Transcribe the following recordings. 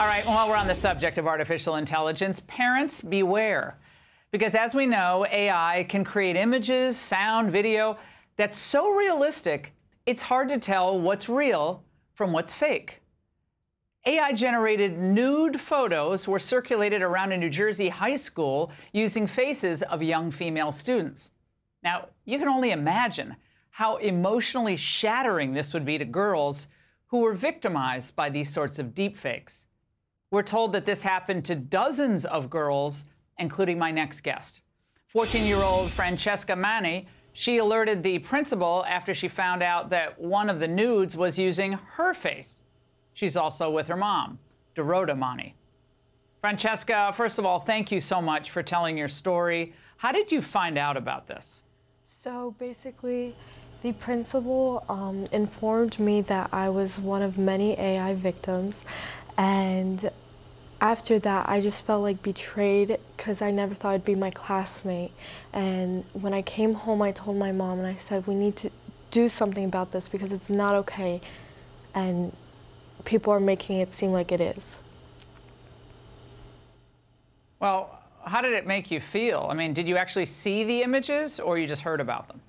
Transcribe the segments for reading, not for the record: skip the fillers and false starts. All right, while we're on the subject of artificial intelligence, parents, beware. Because as we know, AI can create images, sound, video that's so realistic, it's hard to tell what's real from what's fake. AI-generated nude photos were circulated around a New Jersey high school using faces of young female students. Now, you can only imagine how emotionally shattering this would be to girls who were victimized by these sorts of deepfakes. We're told that this happened to dozens of girls, including my next guest. 14-year-old Francesca Mani, she alerted the principal after she found out that one of the nudes was using her face. She's also with her mom, Dorota Mani. Francesca, first of all, thank you so much for telling your story. How did you find out about this? So basically, the principal informed me that I was one of many AI victims. And after that, I just felt like betrayed because I never thought I'd be my classmate. And when I came home, I told my mom and I said, we need to do something about this because it's not okay. And people are making it seem like it is. Well, how did it make you feel? I mean, did you actually see the images or you just heard about them?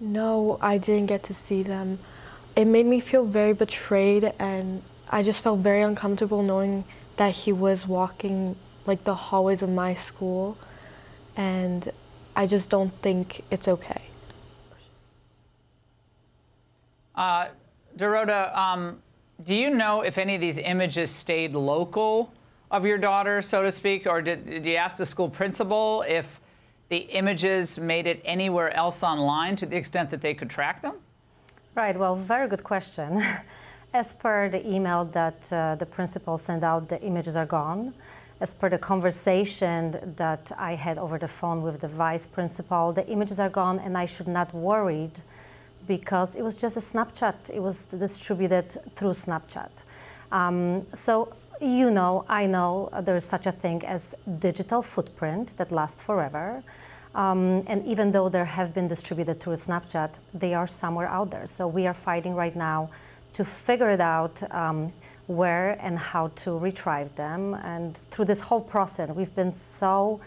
No, I didn't get to see them. It made me feel very betrayed, and I just felt very uncomfortable knowing that he was walking like the hallways of my school, and I just don't think it's okay. Dorota, do you know if any of these images stayed local of your daughter, so to speak, or did you ask the school principal if the images made it anywhere else online to the extent that they could track them? Right, well, very good question. As per the email that the principal sent out, the images are gone. As per the conversation that I had over the phone with the vice principal, the images are gone, and I should not be worried because it was just a Snapchat. It was distributed through Snapchat. So, you know, I know there is such a thing as digital footprint that lasts forever. And even though they have been distributed through Snapchat, they are somewhere out there. So we are fighting right now to figure it out where and how to retrieve them. And through this whole process, we've been so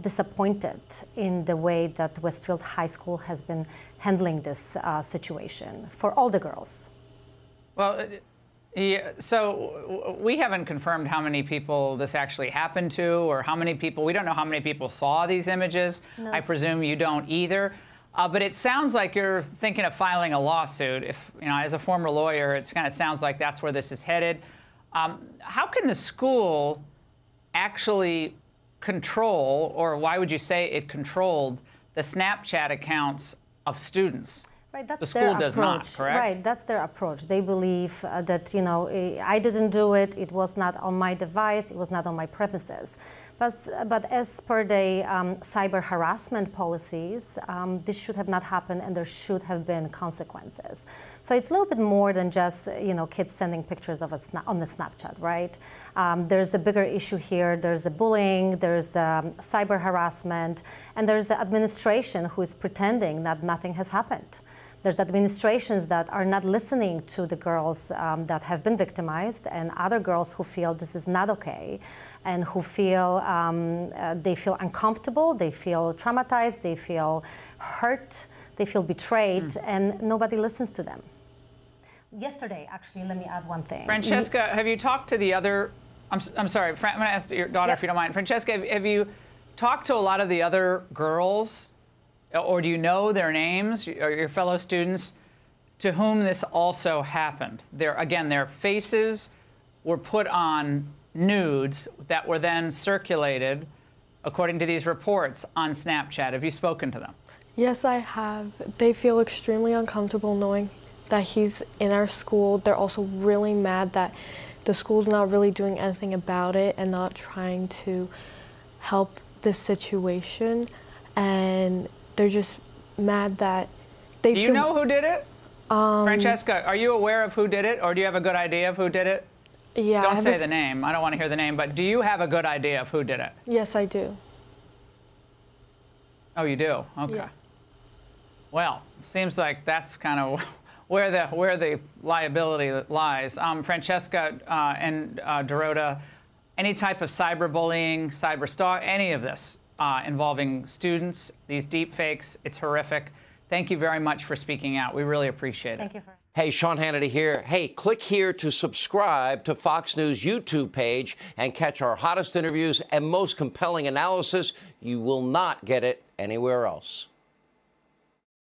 disappointed in the way that Westfield High School has been handling this situation for all the girls. Well, yeah, so we haven't confirmed how many people this actually happened to or how many people, we don't know how many people saw these images. No, I presume you don't either. But it sounds like you're thinking of filing a lawsuit. If, you know, as a former lawyer, it kind of sounds like that's where this is headed. How can the school actually control, or why would you say it controlled, the Snapchat accounts of students? Right, that's the school does not, correct? Right, that's their approach. They believe that, you know, I didn't do it. It was not on my device. It was not on my premises. But as per the cyber harassment policies, this should have not happened, and there should have been consequences. So it's a little bit more than just, you know, kids sending pictures of us on the Snapchat, right? There's a bigger issue here. There's the bullying. There's cyber harassment, and there's the administration who is pretending that nothing has happened. There's administrations that are not listening to the girls that have been victimized, and other girls who feel this is not okay, and who feel they feel uncomfortable, they feel traumatized, they feel hurt, they feel betrayed, and nobody listens to them. Yesterday, actually, let me add one thing. Francesca, have you talked to the other? I'm sorry, I'm going to ask your daughter if you don't mind. Francesca, have you talked to a lot of the other girls? Or do you know their names, or your fellow students, to whom this also happened? Again, their faces were put on nudes that were then circulated, according to these reports, on Snapchat. Have you spoken to them? Yes, I have. They feel extremely uncomfortable knowing that he's in our school. They're also really mad that the school's not really doing anything about it and not trying to help this situation. And they're just mad that they Do you know who did it? Francesca, are you aware of who did it, or do you have a good idea of who did it? Yeah. Don't say the name. I don't want to hear the name, but do you have a good idea of who did it? Yes, I do. Oh, you do? Okay. Yeah. Well, it seems like that's kind of where the liability lies. Francesca and Dorota, any type of cyberbullying, cyberstalk, any of this involving students, these deep fakes, it's horrific. Thank you very much for speaking out. We really appreciate it. Thank you for Hey, Sean Hannity here. Hey, click here to subscribe to Fox News YouTube page and catch our hottest interviews and most compelling analysis. You will not get it anywhere else.